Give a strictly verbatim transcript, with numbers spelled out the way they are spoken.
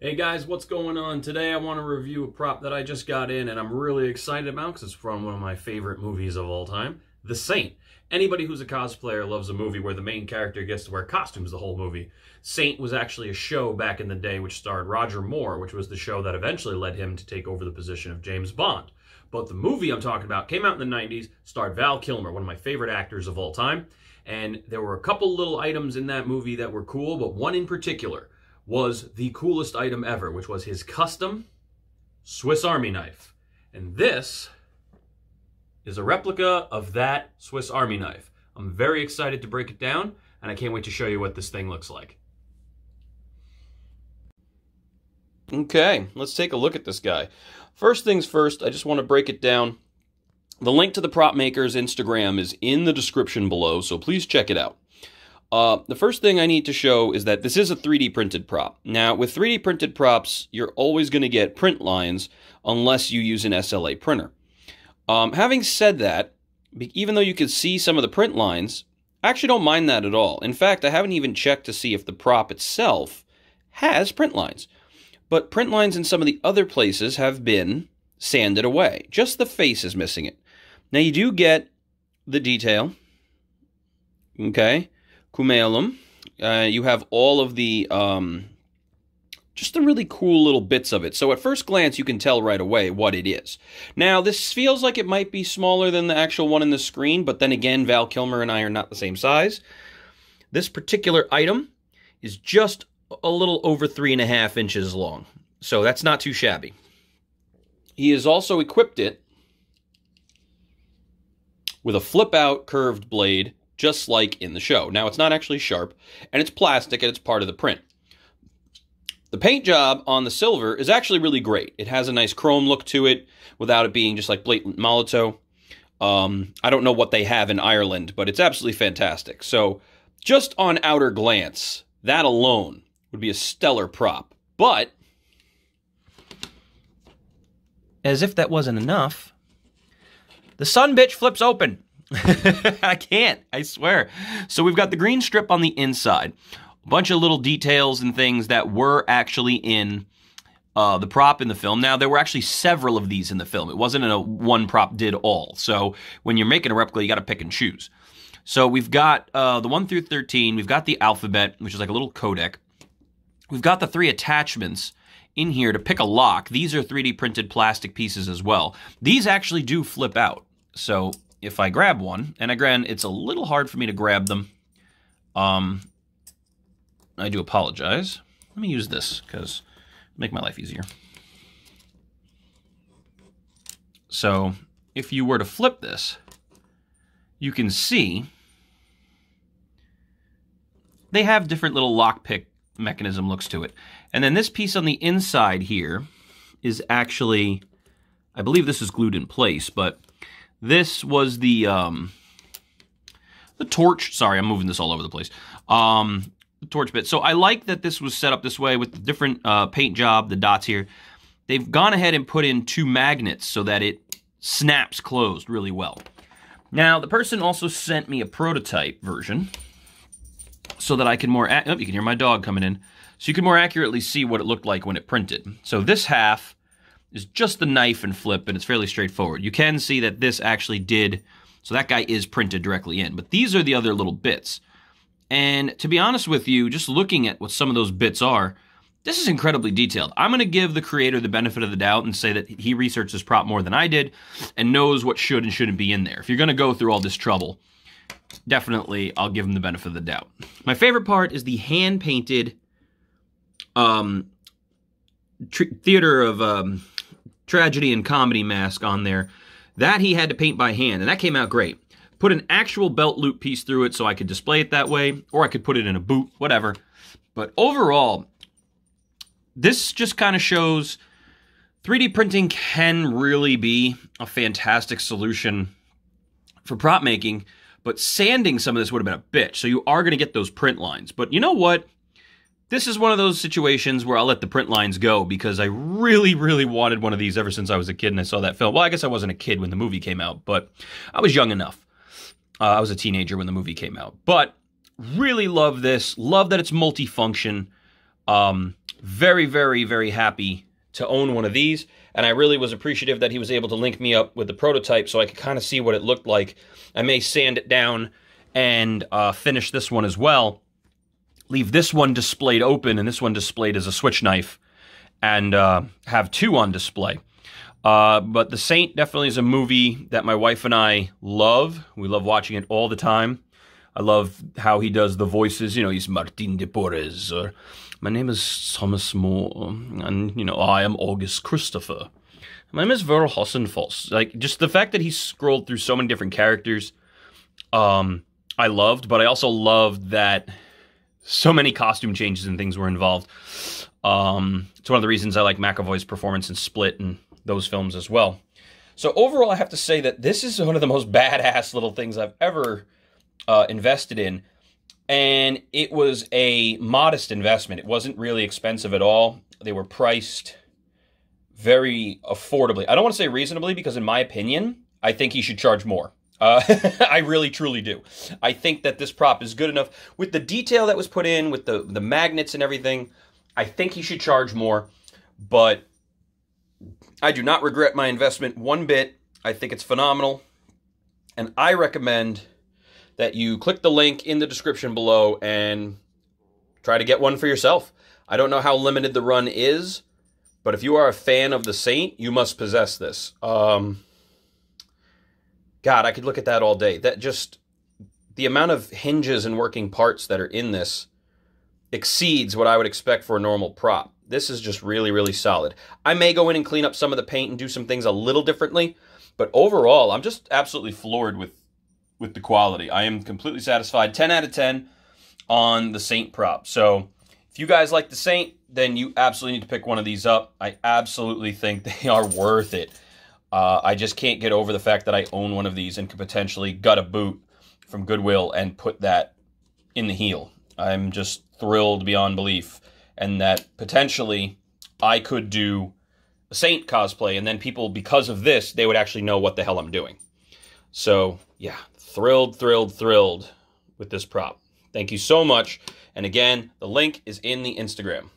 Hey guys, what's going on? Today I want to review a prop that I just got in and I'm really excited about because it's from one of my favorite movies of all time, The Saint. Anybody who's a cosplayer loves a movie where the main character gets to wear costumes the whole movie. Saint was actually a show back in the day which starred Roger Moore, which was the show that eventually led him to take over the position of James Bond. But the movie I'm talking about came out in the nineties, starred Val Kilmer, one of my favorite actors of all time. And there were a couple little items in that movie that were cool, but one in particular was the coolest item ever, which was his custom Swiss Army knife. And this is a replica of that Swiss Army knife. I'm very excited to break it down, and I can't wait to show you what this thing looks like. Okay, let's take a look at this guy. First things first, I just want to break it down. The link to the prop maker's Instagram is in the description below, so please check it out. Uh, the first thing I need to show is that this is a three D printed prop. Now, with three D printed props, you're always going to get print lines unless you use an S L A printer. Um, having said that, even though you can see some of the print lines, I actually don't mind that at all. In fact, I haven't even checked to see if the prop itself has print lines. But print lines in some of the other places have been sanded away. Just the face is missing it. Now, you do get the detail. Okay. Cumealum. Uh, you have all of the, um, just the really cool little bits of it. So at first glance, you can tell right away what it is. Now, this feels like it might be smaller than the actual one in the screen, but then again, Val Kilmer and I are not the same size. This particular item is just a little over three and a half inches long. So that's not too shabby. He has also equipped it with a flip-out curved blade, just like in the show. Now, it's not actually sharp, and it's plastic, and it's part of the print. The paint job on the silver is actually really great. It has a nice chrome look to it without it being just like blatant Molotov. Um, I don't know what they have in Ireland, but it's absolutely fantastic. So just on outer glance, that alone would be a stellar prop. But as if that wasn't enough, the sun bitch flips open. I can't, I swear. So we've got the green strip on the inside. A bunch of little details and things that were actually in uh, the prop in the film. Now, there were actually several of these in the film. It wasn't a one prop did all. So when you're making a replica, you got to pick and choose. So we've got uh, the one through thirteen. We've got the alphabet, which is like a little codec. We've got the three attachments in here to pick a lock. These are three D printed plastic pieces as well. These actually do flip out. So if I grab one, and again, it's a little hard for me to grab them. Um, I do apologize. Let me use this, because it'll make my life easier. So, if you were to flip this, you can see they have different little lockpick mechanism looks to it. And then this piece on the inside here is actually, I believe this is glued in place, but this was the um, the torch. Sorry, I'm moving this all over the place. Um, the torch bit. So I like that this was set up this way with the different uh, paint job, the dots here. They've gone ahead and put in two magnets so that it snaps closed really well. Now, the person also sent me a prototype version so that I can more... Oh, you can hear my dog coming in. So you can more accurately see what it looked like when it printed. So this half is just the knife and flip, and it's fairly straightforward. You can see that this actually did, so that guy is printed directly in. But these are the other little bits. And to be honest with you, just looking at what some of those bits are, this is incredibly detailed. I'm going to give the creator the benefit of the doubt and say that he researched this prop more than I did and knows what should and shouldn't be in there. If you're going to go through all this trouble, definitely I'll give him the benefit of the doubt. My favorite part is the hand-painted um, theater of... Um, tragedy and comedy mask on there. That he had to paint by hand, and that came out great. Put an actual belt loop piece through it so I could display it that way, or I could put it in a boot, whatever. But overall, this just kind of shows three D printing can really be a fantastic solution for prop making, but sanding some of this would have been a bitch, so you are going to get those print lines. But you know what? This is one of those situations where I'll let the print lines go because I really, really wanted one of these ever since I was a kid and I saw that film. Well, I guess I wasn't a kid when the movie came out, but I was young enough. Uh, I was a teenager when the movie came out. But really love this. Love that it's multifunction. Um, Very, very, very happy to own one of these, and I really was appreciative that he was able to link me up with the prototype so I could kind of see what it looked like. I may sand it down and uh, finish this one as well. Leave this one displayed open and this one displayed as a switch knife, and uh, have two on display. Uh, but The Saint definitely is a movie that my wife and I love. We love watching it all the time. I love how he does the voices. You know, he's Martin de Porres, or my name is Thomas Moore, and, you know, I am August Christopher. My name is Verl Hossenfels. Like, just the fact that he scrolled through so many different characters, um, I loved, but I also loved that so many costume changes and things were involved. Um, it's one of the reasons I like McAvoy's performance in Split and those films as well. So overall, I have to say that this is one of the most badass little things I've ever uh, invested in. And it was a modest investment. It wasn't really expensive at all. They were priced very affordably. I don't want to say reasonably, because in my opinion, I think he should charge more. Uh, I really, truly do. I think that this prop is good enough. With the detail that was put in, with the, the magnets and everything, I think he should charge more. But I do not regret my investment one bit. I think it's phenomenal. And I recommend that you click the link in the description below and try to get one for yourself. I don't know how limited the run is, but if you are a fan of The Saint, you must possess this. Um, God, I could look at that all day. That just, the amount of hinges and working parts that are in this exceeds what I would expect for a normal prop. This is just really, really solid. I may go in and clean up some of the paint and do some things a little differently, but overall, I'm just absolutely floored with with the quality. I am completely satisfied. ten out of ten on The Saint prop. So if you guys like The Saint, then you absolutely need to pick one of these up. I absolutely think they are worth it. Uh, I just can't get over the fact that I own one of these and could potentially gut a boot from Goodwill and put that in the heel. I'm just thrilled beyond belief. And that potentially I could do a Saint cosplay, and then people, because of this, they would actually know what the hell I'm doing. So, yeah, thrilled, thrilled, thrilled with this prop. Thank you so much. And again, the link is in the Instagram.